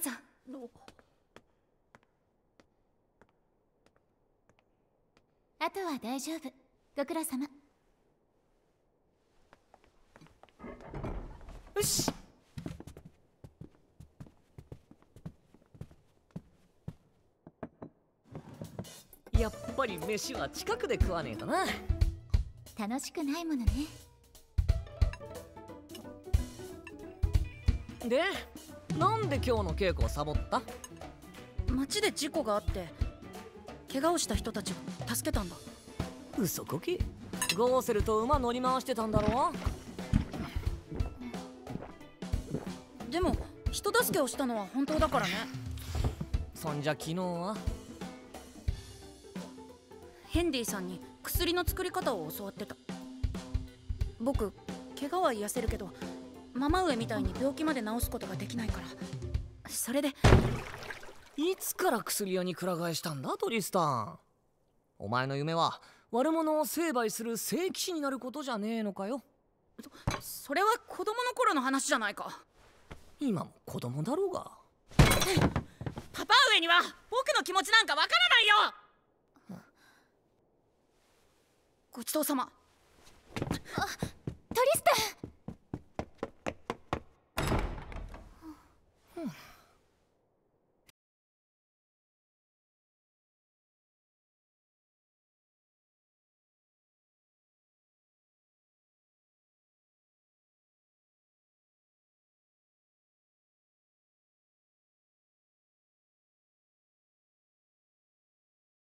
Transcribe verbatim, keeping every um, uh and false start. ぞ。あとは大丈夫。ご苦労様。よし。やっぱり飯は近くで食わねえとな。楽しくないものね。で、なんで今日の稽古をサボった？街で事故があって怪我をした人たちを助けたんだ。嘘こき。ゴーセルと馬乗り回してたんだろう。でも人助けをしたのは本当だからね。そんじゃ昨日はヘンディさんに薬の作り方を教わってた。僕、怪我は癒せるけどママ上みたいに病気まで治すことができないから。それでいつから薬屋にくら替えしたんだトリスタン。お前の夢は悪者を成敗する聖騎士になることじゃねえのかよ。 そ, それは子供の頃の話じゃないか。今も子供だろうが。パパ上には僕の気持ちなんかわからないよ。ごちそうさま。あっ